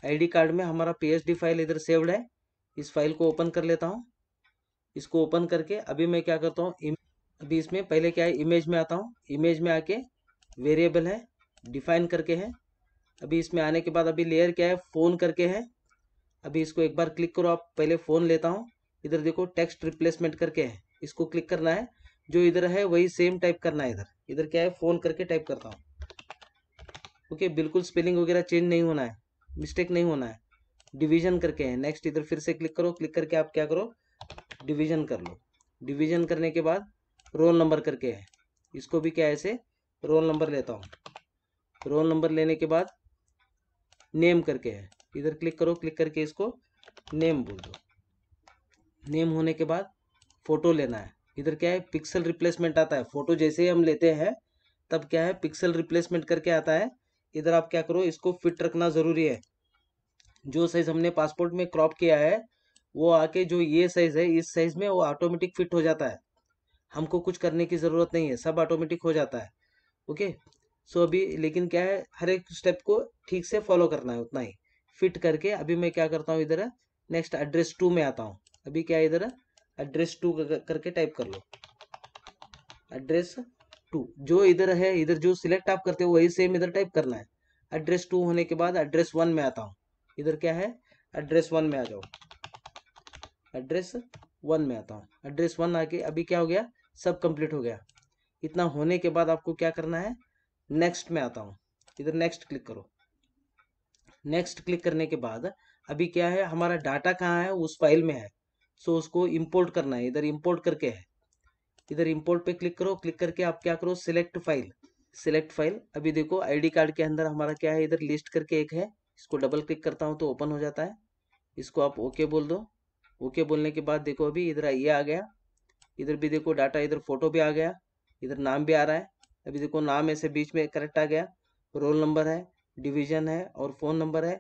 आईडी कार्ड में हमारा पीएचडी फाइल इधर सेव्ड है। इस फाइल को ओपन कर लेता हूँ। इसको ओपन करके अभी मैं क्या करता हूँ, अभी इसमें पहले क्या है इमेज में आता हूँ। इमेज में आके वेरिएबल है डिफाइन करके है। अभी इसमें आने के बाद अभी लेयर क्या है फ़ोन करके है। अभी इसको एक बार क्लिक करो आप, पहले फ़ोन लेता हूँ। इधर देखो टेक्स्ट रिप्लेसमेंट करके है, इसको क्लिक करना है। जो इधर है वही सेम टाइप करना है। इधर इधर क्या है, फोन करके टाइप करता हूँ। ओके okay, बिल्कुल स्पेलिंग वगैरह चेंज नहीं होना है, मिस्टेक नहीं होना है। डिवीजन करके है, नेक्स्ट इधर फिर से क्लिक करो, क्लिक करके आप क्या करो, डिवीजन कर लो। डिवीजन करने के बाद रोल नंबर करके है, इसको भी क्या ऐसे रोल नंबर लेता हूँ। रोल नंबर लेने के बाद नेम करके है, इधर क्लिक करो, क्लिक करके इसको नेम बोल दो। नेम होने के बाद फोटो लेना है। इधर क्या है, पिक्सल रिप्लेसमेंट आता है। फोटो जैसे ही हम लेते हैं तब क्या है, पिक्सल रिप्लेसमेंट करके आता है। इधर आप क्या करो, इसको फिट रखना जरूरी है। जो साइज हमने पासपोर्ट में क्रॉप किया है वो आके जो ये साइज है, इस साइज में वो ऑटोमेटिक फिट हो जाता है, हमको कुछ करने की जरूरत नहीं है, सब ऑटोमेटिक हो जाता है। ओके सो अभी लेकिन क्या है, हर एक स्टेप को ठीक से फॉलो करना है, उतना ही फिट करके। अभी मैं क्या करता हूँ, इधर नेक्स्ट एड्रेस टू में आता हूँ। अभी क्या है, इधर एड्रेस टू करके टाइप कर लो, एड्रेस टू। जो इधर है, इधर जो सिलेक्ट आप करते हो वही सेम इधर टाइप करना है। एड्रेस टू होने के बाद एड्रेस वन में आता हूँ। इधर क्या है, एड्रेस वन में आ जाओ, एड्रेस वन में आता हूँ। एड्रेस वन आके अभी क्या हो गया, सब कंप्लीट हो गया। इतना होने के बाद आपको क्या करना है, नेक्स्ट में आता हूँ। इधर नेक्स्ट क्लिक करो। नेक्स्ट क्लिक करने के बाद अभी क्या है, हमारा डाटा कहाँ है, उस फाइल में है। सो so, उसको इंपोर्ट करना है। इधर इंपोर्ट करके है, इधर इंपोर्ट पे क्लिक करो। क्लिक करके आप क्या करो, सिलेक्ट फाइल, सिलेक्ट फाइल। अभी देखो आईडी कार्ड के अंदर हमारा क्या है, इधर लिस्ट करके एक है, इसको डबल क्लिक करता हूँ तो ओपन हो जाता है। इसको आप ओके बोल दो। ओके बोलने के बाद देखो अभी इधर ये आ गया, इधर भी देखो डाटा, इधर फोटो भी आ गया, इधर नाम भी आ रहा है। अभी देखो नाम ऐसे बीच में करेक्ट आ गया, रोल नंबर है, डिवीजन है और फोन नंबर है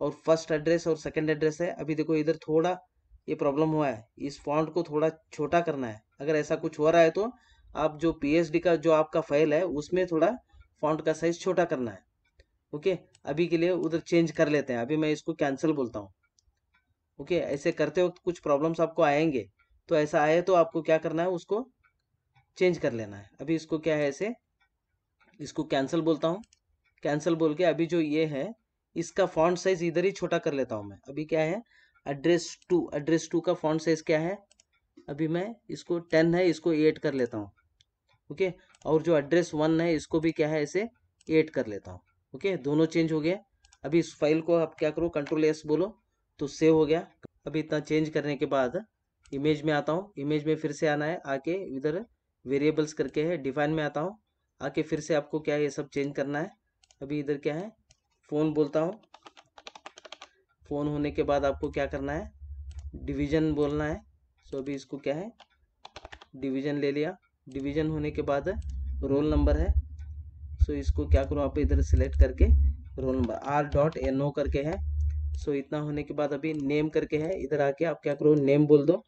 और फर्स्ट एड्रेस और सेकेंड एड्रेस है। अभी देखो इधर थोड़ा ये प्रॉब्लम हुआ है, इस फॉन्ट को थोड़ा छोटा करना है। अगर ऐसा कुछ हो रहा है तो आप जो पीएचडी का जो आपका फाइल है उसमें थोड़ा फॉन्ट का साइज छोटा करना है। ओके अभी के लिए उधर चेंज कर लेते हैं। अभी मैं इसको कैंसिल बोलता हूँ। ओके ऐसे करते वक्त कुछ प्रॉब्लम्स आपको आएंगे, तो ऐसा आए तो आपको क्या करना है, उसको चेंज कर लेना है। अभी इसको क्या है, ऐसे इसको कैंसिल बोलता हूँ। कैंसिल बोल के अभी जो ये है इसका फॉन्ट साइज इधर ही छोटा कर लेता हूँ मैं। अभी क्या है, एड्रेस टू, एड्रेस टू का फॉन्ट साइज क्या है, अभी मैं इसको टेन है, इसको एट कर लेता हूँ। ओके और जो एड्रेस वन है इसको भी क्या है, इसे एट कर लेता हूँ। ओके दोनों चेंज हो गया। अभी इस फाइल को आप क्या करो, कंट्रोल एस बोलो तो सेव हो गया। अभी इतना चेंज करने के बाद इमेज में आता हूँ। इमेज में फिर से आना है, आके इधर वेरिएबल्स करके है, डिफाइन में आता हूँ। आके फिर से आपको क्या है, ये सब चेंज करना है। अभी इधर क्या है, फ़ोन बोलता हूँ। फ़ोन होने के बाद आपको क्या करना है, डिवीज़न बोलना है। सो अभी इसको क्या है, डिवीज़न ले लिया। डिवीज़न होने के बाद रोल नंबर है। सो इसको क्या करो, आप इधर सिलेक्ट करके roll number R dot N O करके है। सो इतना होने के बाद अभी नेम करके है, इधर आके आप क्या करो, नेम बोल दो।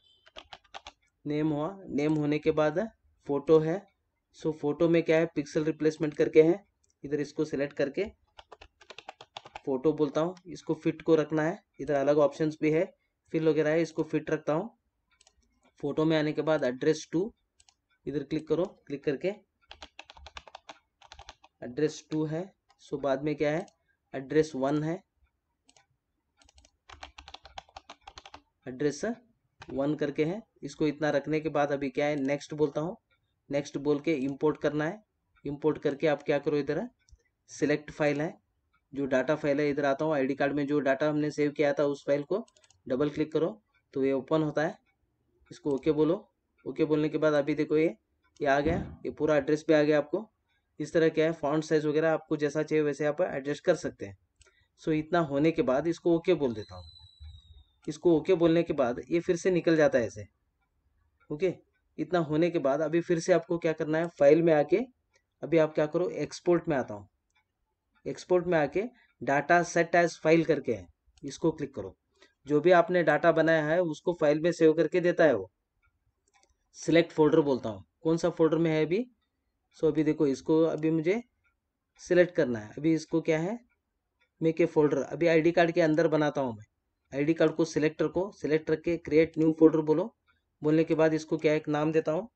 नेम हुआ, नेम होने के बाद फ़ोटो है। सो फोटो में क्या है, पिक्सल रिप्लेसमेंट करके है। इधर इसको सिलेक्ट करके फोटो बोलता हूँ। इसको फिट को रखना है, इधर अलग ऑप्शंस भी है, फिल वगैरह है, इसको फिट रखता हूँ। फोटो में आने के बाद एड्रेस टू, इधर क्लिक करो। क्लिक करके एड्रेस टू है। सो बाद में क्या है, एड्रेस वन है। एड्रेस वन करके है, इसको इतना रखने के बाद अभी क्या है, नेक्स्ट बोलता हूँ। नेक्स्ट बोल के इम्पोर्ट करना है। इम्पोर्ट करके आप क्या करो, इधर सिलेक्ट फाइल है, जो डाटा फाइल है, इधर आता हूँ। आईडी कार्ड में जो डाटा हमने सेव किया था उस फाइल को डबल क्लिक करो तो ये ओपन होता है। इसको ओके बोलो। ओके बोलने के बाद अभी देखो ये ये आ गया, ये पूरा एड्रेस पे आ गया। आपको इस तरह क्या है, फॉन्ट साइज वगैरह आपको जैसा चाहिए वैसे आप एडजस्ट कर सकते हैं। सो इतना होने के बाद इसको ओके बोल देता हूँ। इसको ओके बोलने के बाद ये फिर से निकल जाता है ऐसे। ओके इतना होने के बाद अभी फिर से आपको क्या करना है, फाइल में आके अभी आप क्या करो, एक्सपोर्ट में आता हूँ। एक्सपोर्ट में आके डाटा सेट एज फाइल करके है, इसको क्लिक करो। जो भी आपने डाटा बनाया है उसको फाइल में सेव करके देता है वो। सिलेक्ट फोल्डर बोलता हूँ, कौन सा फोल्डर में है अभी। सो अभी देखो इसको अभी मुझे सिलेक्ट करना है। अभी इसको क्या है, मेक ए फोल्डर। अभी आईडी कार्ड के अंदर बनाता हूँ मैं। आईडी कार्ड को सिलेक्टर को सिलेक्ट करके क्रिएट न्यू फोल्डर बोलो। बोलने के बाद इसको क्या एक नाम देता हूँ,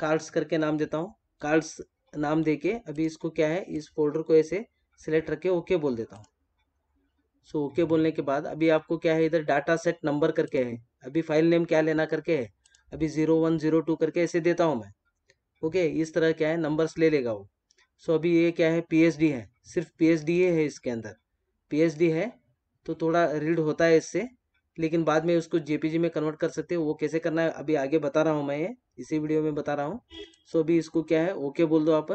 कार्ड्स करके नाम देता हूँ। कार्ड्स नाम देके अभी इसको क्या है, इस फोल्डर को ऐसे सिलेक्ट करके ओके बोल देता हूँ। सो ओके बोलने के बाद अभी आपको क्या है, इधर डाटा सेट नंबर करके है। अभी फाइल नेम क्या लेना करके है, अभी जीरो वन जीरो टू करके ऐसे देता हूँ मैं, ओके। इस तरह क्या है नंबर्स ले लेगा वो। सो अभी ये क्या है पी एच डी है, सिर्फ पी एच डी है इसके अंदर, पी एच डी है तो थोड़ा रीड होता है इससे, लेकिन बाद में उसको जेपीजी में कन्वर्ट कर सकते हो। वो कैसे करना है अभी आगे बता रहा हूँ मैं, ये इसी वीडियो में बता रहा हूँ। सो अभी इसको क्या है ओके बोल दो आप,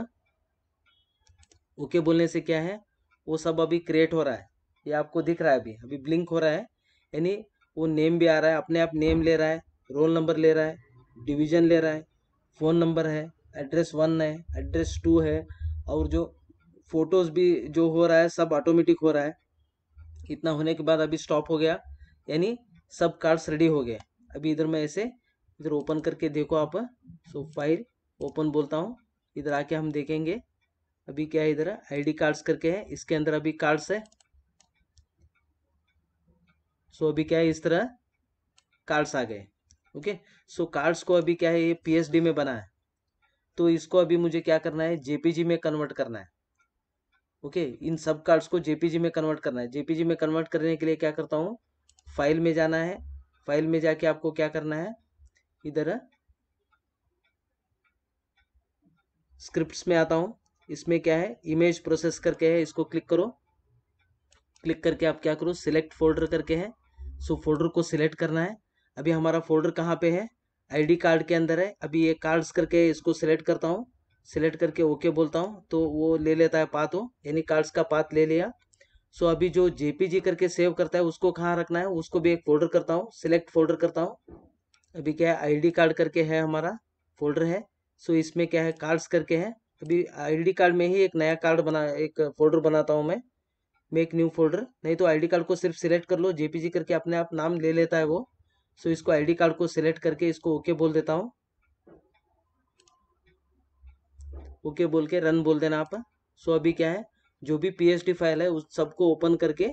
ओके बोलने से क्या है वो सब अभी क्रिएट हो रहा है, ये आपको दिख रहा है अभी, अभी ब्लिंक हो रहा है, यानी वो नेम भी आ रहा है अपने आप, नेम ले रहा है, रोल नंबर ले रहा है, डिवीजन ले रहा है, फ़ोन नंबर है, एड्रेस वन है, एड्रेस टू है, और जो फोटोज़ भी जो हो रहा है सब ऑटोमेटिक हो रहा है। इतना होने के बाद अभी स्टॉप हो गया, यानी सब कार्ड्स रेडी हो गए। अभी इधर मैं ऐसे इधर ओपन करके देखो आप, सो फाइल ओपन बोलता हूँ, इधर आके हम देखेंगे अभी क्या है। इधर आईडी कार्ड्स करके है, इसके अंदर अभी कार्ड्स है। सो अभी क्या है इस तरह कार्ड्स आ गए, ओके। सो कार्ड्स को अभी क्या है ये पीएसडी में बना है, तो इसको अभी मुझे क्या करना है जेपीजी में कन्वर्ट करना है, ओके। इन सब कार्ड्स को जेपीजी में कन्वर्ट करना है। जेपीजी में कन्वर्ट करने के लिए क्या करता हूँ, फाइल में जाना है, फाइल में जाके आपको क्या करना है इधर स्क्रिप्ट्स में आता हूँ। इसमें क्या है इमेज प्रोसेस करके है, इसको क्लिक करो, क्लिक करके आप क्या करो सिलेक्ट फोल्डर करके है। सो फोल्डर को सिलेक्ट करना है। अभी हमारा फोल्डर कहाँ पे है आईडी कार्ड के अंदर है। अभी ये कार्ड्स करके इसको सिलेक्ट करता हूँ, सिलेक्ट करके ओके बोलता हूँ तो वो ले लेता है पाथ, हो यानी कार्ड्स का पाथ ले लिया। सो अभी जो जेपीजी करके सेव करता है उसको कहाँ रखना है, उसको भी एक फोल्डर करता हूँ, सिलेक्ट फोल्डर करता हूँ। अभी क्या है आईडी कार्ड करके है हमारा फोल्डर है। सो इसमें क्या है कार्ड्स करके है। अभी आईडी कार्ड में ही एक नया कार्ड बना, एक फोल्डर बनाता हूँ मैं, मेक न्यू फोल्डर, नहीं तो आईडी कार्ड को सिर्फ सिलेक्ट कर लो, जेपीजी करके अपने आप नाम ले लेता है वो। सो इसको आईडी कार्ड को सिलेक्ट करके इसको ओके बोल देता हूँ, ओके बोल के रन बोल देना आप। सो अभी क्या है जो भी पीएचडी फाइल है उस सबको ओपन करके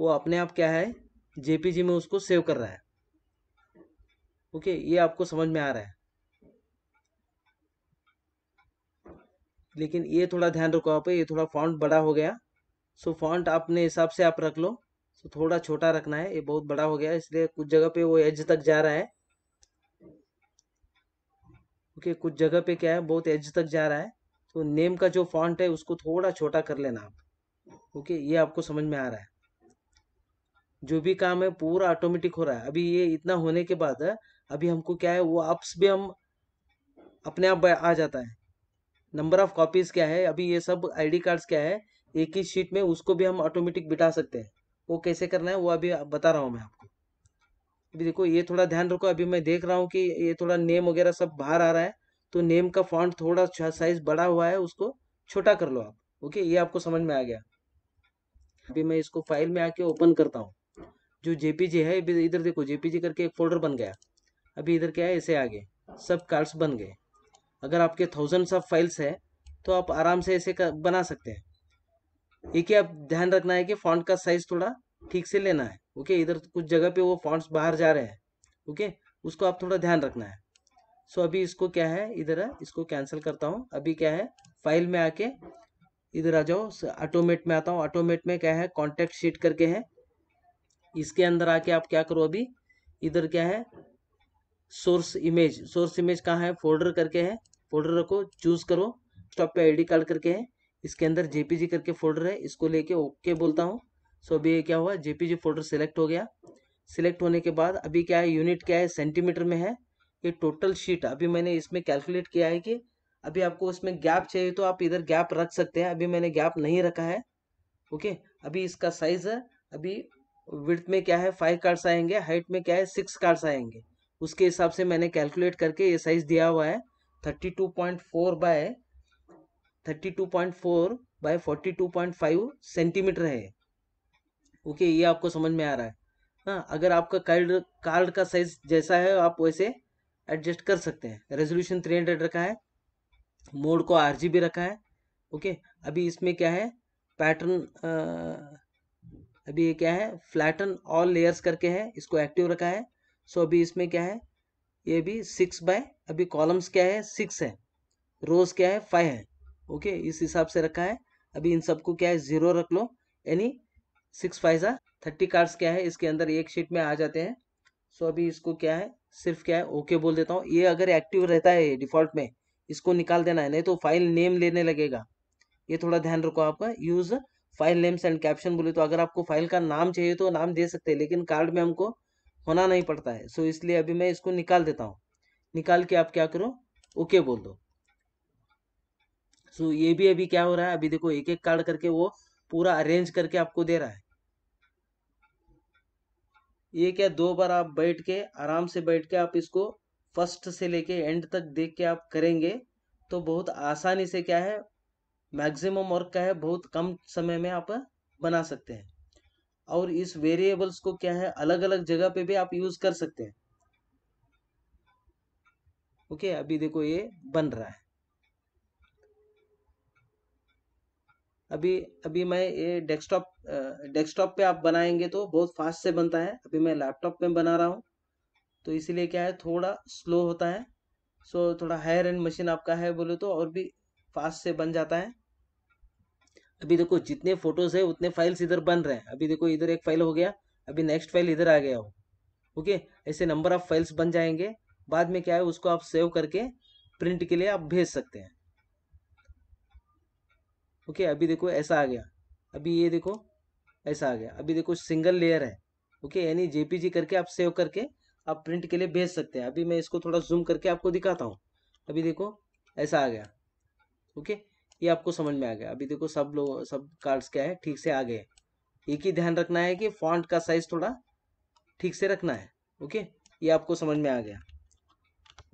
वो अपने आप क्या है जेपीजी में उसको सेव कर रहा है, ओके। ये आपको समझ में आ रहा है, लेकिन ये थोड़ा ध्यान रखो आप, ये थोड़ा फॉन्ट बड़ा हो गया। सो फॉन्ट अपने हिसाब से आप रख लो, सो थोड़ा छोटा रखना है, ये बहुत बड़ा हो गया इसलिए कुछ जगह पे वो एज तक जा रहा है, ओके। कुछ जगह पे क्या है बहुत एज तक जा रहा है। तो नेम का जो फॉन्ट है उसको थोड़ा छोटा कर लेना आप, ओके। ये आपको समझ में आ रहा है, जो भी काम है पूरा ऑटोमेटिक हो रहा है। अभी ये इतना होने के बाद अभी हमको क्या है वो एप्स भी हम अपने आप आ जाता है। नंबर ऑफ कॉपीज क्या है अभी ये सब आईडी कार्ड्स क्या है एक ही शीट में, उसको भी हम ऑटोमेटिक बिठा सकते हैं। वो कैसे करना है वो अभी बता रहा हूँ मैं आपको। अभी देखो ये थोड़ा ध्यान रखो, अभी मैं देख रहा हूँ कि ये थोड़ा नेम वगैरह सब बाहर आ रहा है, तो नेम का फॉन्ट थोड़ा साइज बड़ा हुआ है, उसको छोटा कर लो आप, ओके। ये आपको समझ में आ गया। अभी मैं इसको फाइल में आके ओपन करता हूँ, जो जेपीजी है इधर देखो जेपीजी करके एक फोल्डर बन गया। अभी इधर क्या है ऐसे आगे सब कार्ड्स बन गए। अगर आपके थाउजेंड्स ऑफ फाइल्स है तो आप आराम से ऐसे बना सकते हैं। एक ही आप ध्यान रखना है कि फॉन्ट का साइज थोड़ा ठीक से लेना है, ओके। इधर कुछ जगह पे वो फॉन्ट्स बाहर जा रहे हैं, ओके, उसको आप थोड़ा ध्यान रखना है। सो अभी इसको क्या है इधर इसको कैंसिल करता हूँ। अभी क्या है फाइल में आके इधर आ जाओ, ऑटोमेट में आता हूँ। ऑटोमेट में क्या है कॉन्टेक्ट शीट करके है, इसके अंदर आके आप क्या करो अभी इधर क्या है सोर्स इमेज, सोर्स इमेज कहाँ है फोल्डर करके है, फोल्डर को चूज करो, स्टॉप पे आईडी कार्ड करके है, इसके अंदर जेपीजी करके फोल्डर है, इसको लेके ओके बोलता हूँ। सो अभी ये क्या हुआ जेपीजी फोल्डर सिलेक्ट हो गया। सिलेक्ट होने के बाद अभी क्या है यूनिट क्या है सेंटीमीटर में है। ये टोटल शीट अभी मैंने इसमें कैलकुलेट किया है कि अभी आपको इसमें गैप चाहिए तो आप इधर गैप रख सकते हैं। अभी मैंने गैप नहीं रखा है, ओके। अभी इसका साइज अभी विड्थ में क्या है फाइव कार्ड्स आएंगे, हाइट में क्या है सिक्स कार्ड्स आएंगे, उसके हिसाब से मैंने कैलकुलेट करके ये साइज दिया हुआ है thirty two point four by thirty two point four by forty two point five centimetre है, ओके। ये आपको समझ में आ रहा है हाँ। अगर आपका कार्ड कार्ड का साइज जैसा है आप वैसे एडजस्ट कर सकते हैं। रेजोल्यूशन थ्री हंड्रेड रखा है, मोड को आरजीबी रखा है, ओके। अभी इसमें क्या है पैटर्न अभी ये क्या है फ्लैटन ऑल लेयर्स करके है, इसको एक्टिव रखा है। सो अभी इसमें क्या है ये भी सिक्स बाय अभी कॉलम्स क्या है सिक्स है, रोज क्या है फाइव है, ओके। इस हिसाब से रखा है। अभी इन सबको क्या है जीरो रख लो, यानी सिक्स फाइव सा थर्टी कार्ड्स क्या है इसके अंदर एक शीट में आ जाते हैं। सो अभी इसको क्या है, सिर्फ क्या है ओके बोल देता हूँ। ये अगर एक्टिव रहता है डिफॉल्ट में, इसको निकाल देना है, नहीं तो फाइल नेम लेने लगेगा। ये थोड़ा ध्यान रखो आपका। Use file names and caption बोले तो अगर आपको फाइल का नाम चाहिए तो नाम दे सकते हैं, लेकिन कार्ड में हमको होना नहीं पड़ता है। सो इसलिए अभी मैं इसको निकाल देता हूँ। निकाल के आप क्या करो, ओके बोल दो। सो ये भी अभी क्या हो रहा है, अभी देखो एक एक कार्ड करके वो पूरा अरेंज करके आपको दे रहा है। ये क्या, दो बार आप बैठ के आराम से बैठ के आप इसको फर्स्ट से लेके एंड तक देख के आप करेंगे तो बहुत आसानी से क्या है, मैक्सिमम वर्क का है बहुत कम समय में आप बना सकते हैं। और इस वेरिएबल्स को क्या है अलग अलग जगह पे भी आप यूज कर सकते हैं। ओके okay, अभी देखो ये बन रहा है। अभी अभी मैं ये डेस्कटॉप डेस्कटॉप पे आप बनाएंगे तो बहुत फास्ट से बनता है। अभी मैं लैपटॉप में बना रहा हूँ तो इसीलिए क्या है थोड़ा स्लो होता है। सो थोड़ा हायर एंड मशीन आपका है बोले तो और भी फास्ट से बन जाता है। अभी देखो जितने फोटोज है उतने फाइल्स इधर बन रहे हैं। अभी देखो इधर एक फाइल हो गया, अभी नेक्स्ट फाइल इधर आ गया हो। ओके, ऐसे नंबर ऑफ फाइल्स बन जाएंगे। बाद में क्या है उसको आप सेव करके प्रिंट के लिए आप भेज सकते हैं। ओके, अभी देखो ऐसा आ गया। अभी ये देखो ऐसा आ गया। अभी देखो सिंगल लेयर है। ओके, यानी जेपीजी करके आप सेव करके आप प्रिंट के लिए भेज सकते हैं। अभी मैं इसको थोड़ा जूम करके आपको दिखाता हूँ। अभी देखो ऐसा आ गया। ओके, ये आपको समझ में आ गया। अभी देखो सब लोग सब कार्ड्स क्या है ठीक से आ गए। एक ही ध्यान रखना है कि फॉन्ट का साइज थोड़ा ठीक से रखना है। ओके, ये आपको समझ में आ गया।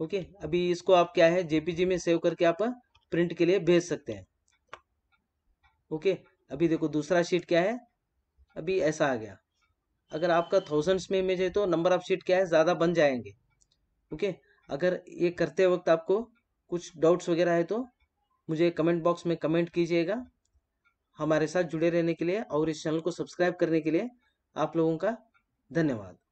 ओके, अभी इसको आप क्या है जेपीजी में सेव करके आप प्रिंट के लिए भेज सकते हैं। ओके, अभी देखो दूसरा शीट क्या है, अभी ऐसा आ गया। अगर आपका थाउजेंड्स में इमेज है तो नंबर ऑफ शीट क्या है ज़्यादा बन जाएंगे। ओके, अगर ये करते वक्त आपको कुछ डाउट्स वगैरह है तो मुझे कमेंट बॉक्स में कमेंट कीजिएगा। हमारे साथ जुड़े रहने के लिए और इस चैनल को सब्सक्राइब करने के लिए आप लोगों का धन्यवाद।